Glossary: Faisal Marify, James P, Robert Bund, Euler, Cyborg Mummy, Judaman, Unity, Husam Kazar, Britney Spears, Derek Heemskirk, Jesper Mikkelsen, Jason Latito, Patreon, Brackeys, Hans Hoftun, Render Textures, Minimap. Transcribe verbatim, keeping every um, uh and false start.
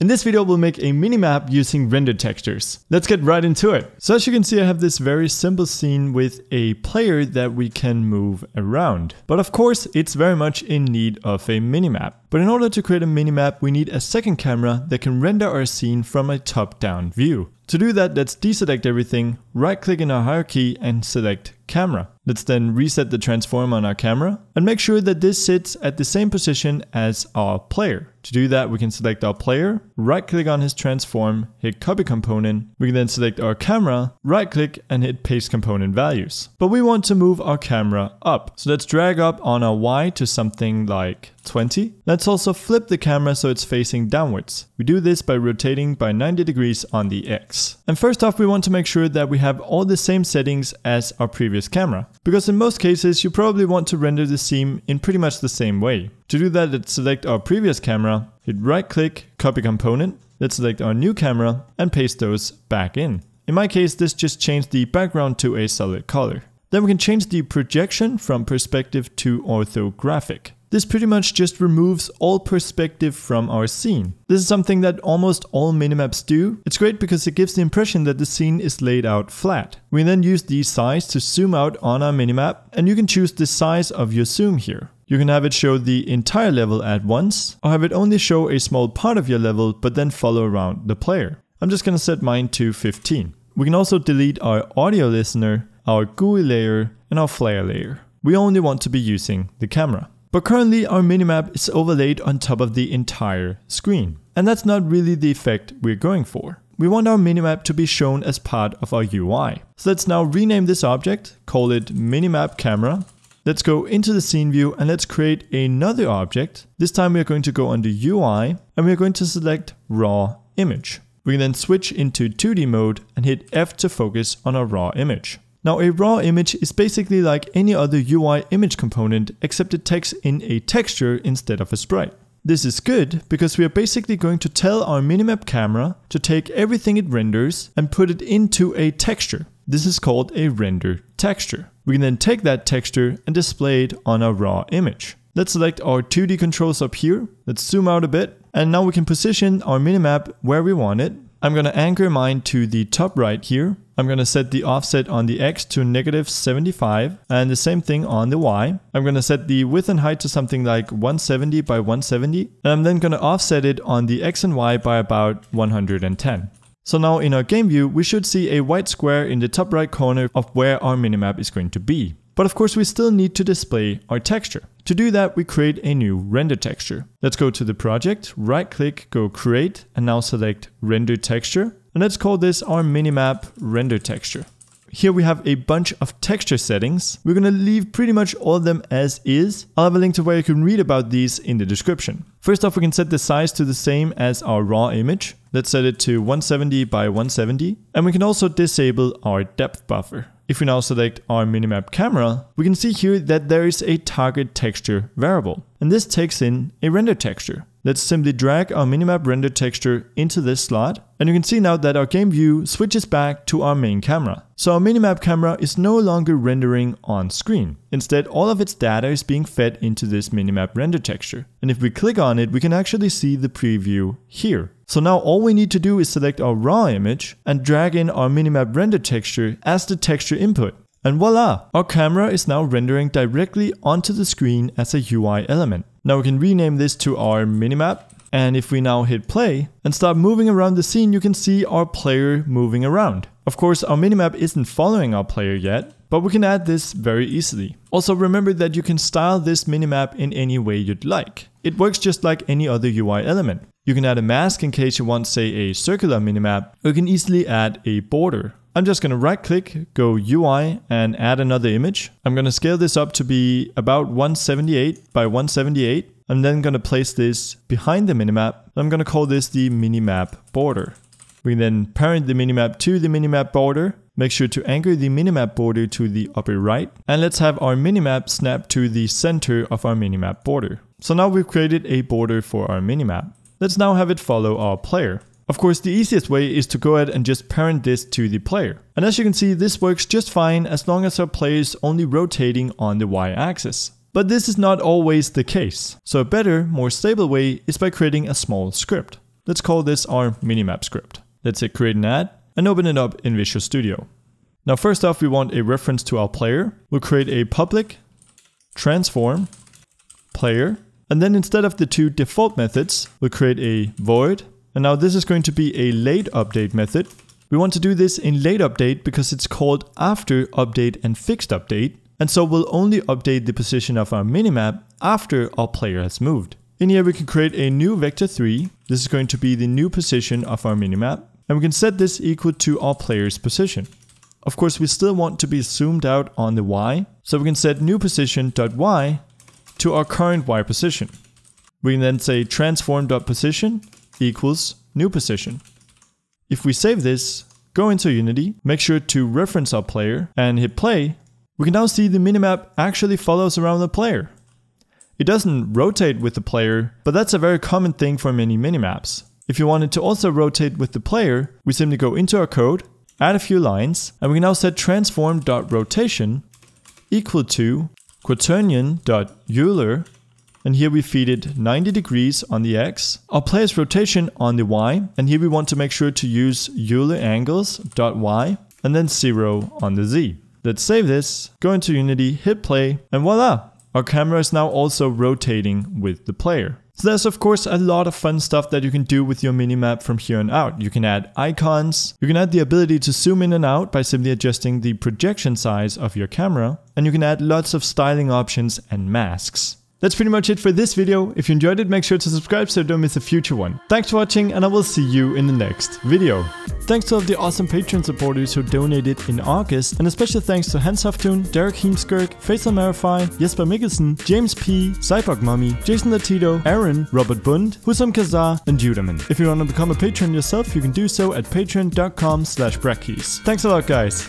In this video, we'll make a minimap using rendered textures. Let's get right into it. So as you can see, I have this very simple scene with a player that we can move around. But of course, it's very much in need of a minimap. But in order to create a minimap, we need a second camera that can render our scene from a top-down view. To do that, let's deselect everything, right-click in our hierarchy and select camera. Let's then reset the transform on our camera and make sure that this sits at the same position as our player. To do that, we can select our player, right-click on his transform, hit copy component. We can then select our camera, right-click and hit paste component values. But we want to move our camera up. So let's drag up on our Y to something like twenty. Let's also flip the camera so it's facing downwards. We do this by rotating by ninety degrees on the X. And first off, we want to make sure that we have all the same settings as our previous camera, because in most cases you probably want to render the scene in pretty much the same way. To do that, let's select our previous camera, hit right click, copy component, let's select our new camera and paste those back in. In my case, this just changed the background to a solid color. Then we can change the projection from perspective to orthographic. This pretty much just removes all perspective from our scene. This is something that almost all minimaps do. It's great because it gives the impression that the scene is laid out flat. We then use the size to zoom out on our minimap, and you can choose the size of your zoom here. You can have it show the entire level at once, or have it only show a small part of your level but then follow around the player. I'm just gonna set mine to fifteen. We can also delete our audio listener, our G U I layer, and our flare layer. We only want to be using the camera. But currently our minimap is overlaid on top of the entire screen. And that's not really the effect we're going for. We want our minimap to be shown as part of our U I. So let's now rename this object, call it minimap camera. Let's go into the scene view and let's create another object. This time we're going to go under U I and we're going to select raw image. We can then switch into two D mode and hit F to focus on our raw image. Now a raw image is basically like any other U I image component, except it takes in a texture instead of a sprite. This is good because we are basically going to tell our minimap camera to take everything it renders and put it into a texture. This is called a render texture. We can then take that texture and display it on our raw image. Let's select our two D controls up here. Let's zoom out a bit. And now we can position our minimap where we want it. I'm going to anchor mine to the top right here. I'm going to set the offset on the X to negative seventy-five and the same thing on the Y. I'm going to set the width and height to something like one seventy by one seventy. And I'm then going to offset it on the X and Y by about one hundred ten. So now in our game view, we should see a white square in the top right corner of where our minimap is going to be. But of course, we still need to display our texture. To do that, we create a new render texture. Let's go to the project, right click, go create, and now select render texture. And let's call this our minimap render texture. Here we have a bunch of texture settings. We're gonna leave pretty much all of them as is. I'll have a link to where you can read about these in the description. First off, we can set the size to the same as our raw image. Let's set it to one seventy by one seventy. And we can also disable our depth buffer. If we now select our minimap camera, we can see here that there is a target texture variable, and this takes in a render texture. Let's simply drag our minimap render texture into this slot, and you can see now that our game view switches back to our main camera. So our minimap camera is no longer rendering on screen. Instead, all of its data is being fed into this minimap render texture. And if we click on it, we can actually see the preview here. So now all we need to do is select our raw image and drag in our minimap render texture as the texture input. And voila! Our camera is now rendering directly onto the screen as a U I element. Now we can rename this to our minimap. And if we now hit play and start moving around the scene, you can see our player moving around. Of course, our minimap isn't following our player yet, but we can add this very easily. Also remember that you can style this minimap in any way you'd like. It works just like any other U I element. You can add a mask in case you want, say, a circular minimap, or you can easily add a border. I'm just going to right click, go U I and add another image. I'm going to scale this up to be about one seventy-eight by one seventy-eight. I'm then going to place this behind the minimap. I'm going to call this the minimap border. We then parent the minimap to the minimap border. Make sure to anchor the minimap border to the upper right. And let's have our minimap snap to the center of our minimap border. So now we've created a border for our minimap. Let's now have it follow our player. Of course, the easiest way is to go ahead and just parent this to the player. And as you can see, this works just fine as long as our player is only rotating on the Y-axis. But this is not always the case. So a better, more stable way is by creating a small script. Let's call this our minimap script. Let's hit create an ad and open it up in Visual Studio. Now first off, we want a reference to our player. We'll create a public transform player, and then instead of the two default methods, we'll create a void. And now this is going to be a late update method. We want to do this in late update because it's called after update and fixed update. And so we'll only update the position of our minimap after our player has moved. In here we can create a new vector three. This is going to be the new position of our minimap. And we can set this equal to our player's position. Of course, we still want to be zoomed out on the Y. So we can set new position.y to our current Y position. We can then say transform.position equals new position. If we save this, go into Unity, make sure to reference our player and hit play, we can now see the minimap actually follows around the player. It doesn't rotate with the player, but that's a very common thing for many minimaps. If you wanted to also rotate with the player, we simply go into our code, add a few lines, and we can now set transform.rotation equal to quaternion.euler, and here we feed it ninety degrees on the X, our player's rotation on the Y, and here we want to make sure to use Euler angles.y, and then zero on the Z. Let's save this, go into Unity, hit play, and voila! Our camera is now also rotating with the player. So there's of course a lot of fun stuff that you can do with your minimap from here on out. You can add icons, you can add the ability to zoom in and out by simply adjusting the projection size of your camera, and you can add lots of styling options and masks. That's pretty much it for this video. If you enjoyed it, make sure to subscribe so you don't miss a future one. Thanks for watching, and I will see you in the next video. Thanks to all of the awesome Patreon supporters who donated in August, and a special thanks to Hans Hoftun, Derek Heemskirk, Faisal Marify, Jesper Mikkelsen, James P, Cyborg Mummy, Jason Latito, Aaron, Robert Bund, Husam Kazar, and Judaman. If you want to become a patron yourself, you can do so at patreon.com slash Brackeys. Thanks a lot, guys.